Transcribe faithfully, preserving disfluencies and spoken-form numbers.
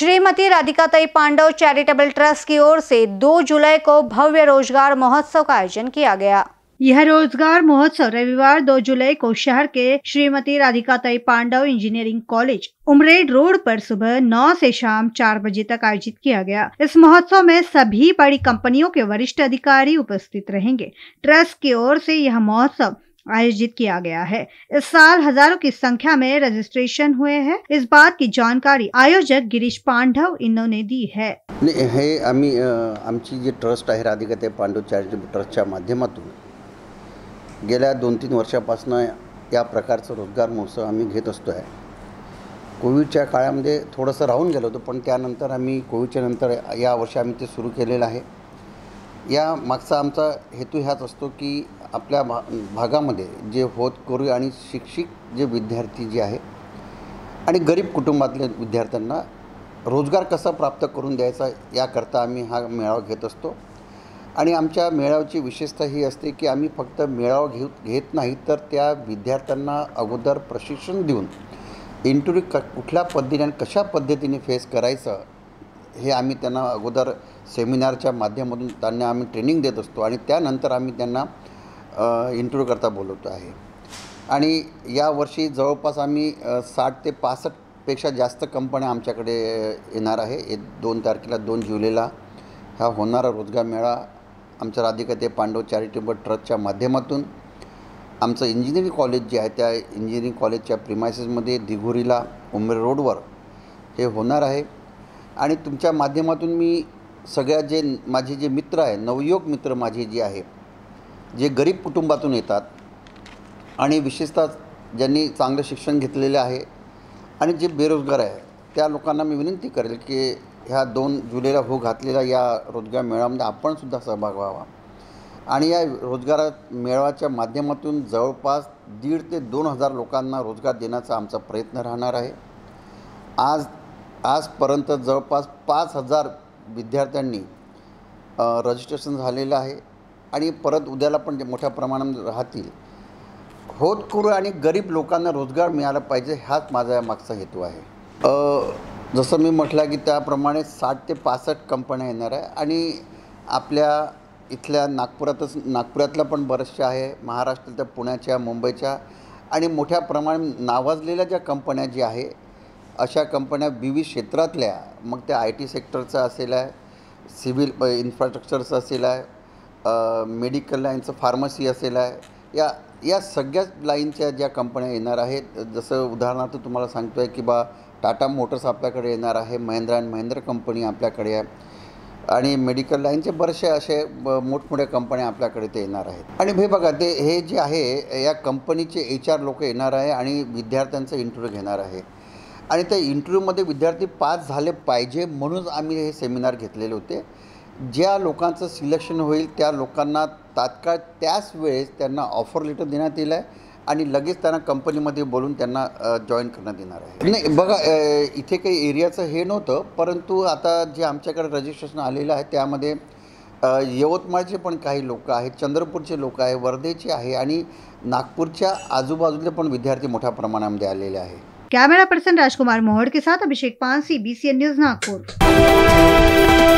Shrimati Radhikatai Pandav charitable trust की ओर से दो जुलाई को भव्य रोजगार महोत्सव का आयोजन किया गया। यह रोजगार महोत्सव रविवार दो जुलाई को शहर के Shrimati Radhikatai Pandav engineering college Umred road पर सुबह नौ से शाम चार बजे तक आयोजित किया गया। इस महोत्सव में सभी बड़ी कंपनियों के वरिष्ठ अधिकारी उपस्थित रहेंगे। ट्रस्ट की ओर से यह महोत्सव आयोजित किया गया है। इस साल हजारों की संख्या में रजिस्ट्रेशन हुए हैं। इस बात की जानकारी आयोजक गिरीश पांडव इन्होंने दी है। हे आम्ही आमची जी ट्रस्ट आहे राधिकाताई पांडव चॅरिटेबल ट्रस्टच्या माध्यमातून गेल्या दोन तीन वर्षापासून या प्रकारचा रोजगार महोत्सव आम्ही घेत असतो आहे। कोविडच्या काळामध्ये थोडंसं राहून गेलो होतो, पण त्यानंतर आम्ही कोविडच्या नंतर या वर्षी आम्ही ते सुरू केलेलं आहे। या मागचा आमचा हेतू हाच असतो की आपल्या भा भागामध्ये जे होतकरू आणि शिक्षित जे विद्यार्थी जे आहे आणि गरीब कुटुंबातल्या विद्यार्थ्यांना रोजगार कसा प्राप्त करून द्यायचा याकरता आम्ही हा मेळावा घेत असतो। आणि आमच्या मेळाव्याची विशेषता ही असते की आम्ही फक्त मेळावा घेत घेत नाही, तर त्या विद्यार्थ्यांना अगोदर प्रशिक्षण देऊन इंटरव्यू क कुठल्या पद्धतीने आणि कशा पद्धतीने फेस करायचं हे आम्ही त्यांना अगोदर सेमिनारच्या माध्यमातून त्यांना आम्ही ट्रेनिंग देत असतो आणि त्यानंतर आम्ही त्यांना इंटरव्यू करता बोलवतो आहे। आणि यावर्षी जवळपास आम्ही साठ ते पासष्टपेक्षा जास्त कंपन्या आमच्याकडे येणार आहे। हे दोन तारखेला दोन जुलैला हा होणारा रोजगार मेळा आमच्या राधिकाताई पांडव चॅरिटेबल ट्रस्टच्या माध्यमातून आमचं इंजिनिअरिंग कॉलेज जे आहे त्या इंजिनिअरिंग कॉलेजच्या प्रिमायसेसमध्ये दिघोरीला उमरे रोडवर हे होणार आहे। आणि तुमच्या माध्यमातून मी सगळ्या जे माझे जे मित्र आहे नवयुवक मित्र माझे जे आहे जे गरीब कुटुंबातून येतात आणि विशेषतः ज्यांनी चांगलं शिक्षण घेतलेले आहे आणि जे बेरोजगार आहे त्या लोकांना मी विनंती करेल की ह्या दोन जुलैला हो घातलेला या रोजगार मेळाव्यामध्ये आपणसुद्धा सहभाग व्हावा। आणि या रोजगार मेळाव्याच्या माध्यमातून जवळपास दीड ते दोन हजार लोकांना रोजगार देण्याचा आमचा प्रयत्न राहणार आहे। आज आजपर्यंत जवळपास पाच हजार विद्यार्थ्यांनी रजिस्ट्रेशन झालेलं आहे आणि परत उद्याला पण मोठ्या प्रमाणात राहतील। होतकरू आणि गरीब लोकांना रोजगार मिळाला पाहिजे हाच माझा या मागचा हेतू आहे। जसं मी म्हटलं की त्याप्रमाणे साठ ते पासष्ट कंपन्या येणार आहे आणि आपल्या इथल्या नागपुरातच नागपुरातल्या पण बऱ्याचशा आहे, महाराष्ट्रातल्या पुण्याच्या मुंबईच्या आणि मोठ्या प्रमाणात नावाजलेल्या ज्या कंपन्या ज्या आहे अशा कंपन्या विविध क्षेत्रातल्या, मग त्या आय टी सेक्टरचा असेल आहे, सिव्हिल इन्फ्रास्ट्रक्चरचं असेल आहे, मेडिकल लाईनचं फार्मसी असेल आहे, या या सगळ्याच लाईनच्या ज्या कंपन्या येणार आहेत। जसं उदाहरणार्थ तुम्हाला सांगतो आहे की बा टाटा मोटर्स आपल्याकडे येणार आहे, महिंद्रा अँड महिंद्रा कंपनी आपल्याकडे आहे आणि मेडिकल लाईनचे बरेचसे असे मोठमोठ्या कंपन्या आपल्याकडे ते येणार आहेत। आणि हे बघा ते हे जे आहे या कंपनीचे एच आर लोक येणार आहे आणि विद्यार्थ्यांचा इंटरव्ह्यू घेणार आहे आणि त्या इंटरव्ह्यूमध्ये विद्यार्थी पास झाले पाहिजे म्हणून आम्ही हे सेमिनार घेतलेले होते। ज्या लोकांचं सिलेक्शन होईल त्या लोकांना तात्काळ त्याच वेळेस त्यांना ऑफर लेटर देण्यात येईल आहे आणि लगेच त्यांना कंपनीमध्ये बोलून त्यांना जॉईन करण्यात येणार आहे। नाही बघा इथे काही एरियाचं हे नव्हतं, परंतु आता जे आमच्याकडे रजिस्ट्रेशन आलेलं आहे त्यामध्ये यवतमाळचे पण काही लोक आहेत, चंद्रपूरचे लोक आहे, वर्धेचे आहे आणि नागपूरच्या आजूबाजूला पण विद्यार्थी मोठ्या प्रमाणामध्ये आलेले आहे। कैमरा पर्सन राजकुमार मोहड़के के साथ अभिषेक पान, सी न्यूज नागपुर।